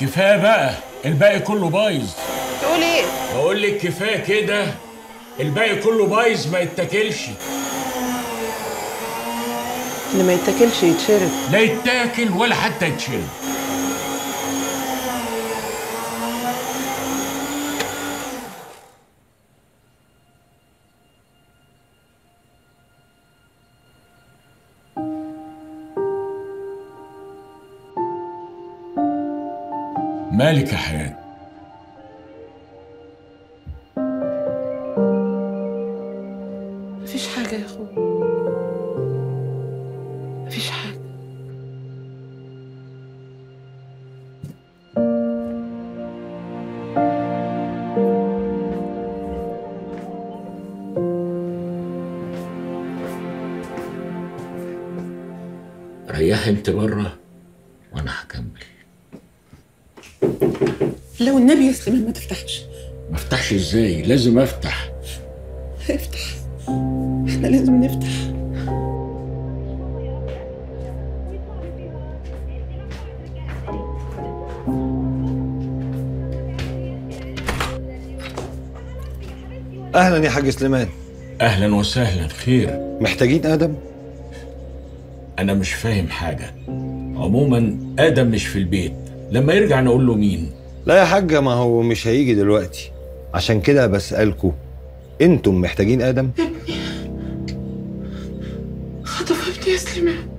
كفايه بقى، الباقي كله بايظ. تقول ايه؟ بقول لك كفايه كده، الباقي كله بايظ ما يتاكلش. اللي ما يتاكلش يتشرب. لا يتاكل ولا حتى يتشرب. مالك يا حياة؟ مفيش حاجة يا اخويا، مفيش حاجة. ريحي انت بره وانا هكمل. لو النبي يا سليمان ما تفتحش. ما افتحش ازاي؟ لازم افتح. افتح، احنا لازم نفتح. اهلا يا حاج سليمان. اهلا وسهلا. خير؟ محتاجين ادم؟ انا مش فاهم حاجه. عموما ادم مش في البيت، لما يرجع نقول له مين؟ لا يا حاجة، ما هو مش هيجي دلوقتي، عشان كده بسألكوا انتم محتاجين آدم؟ ابني خطف ابني يا سليمان.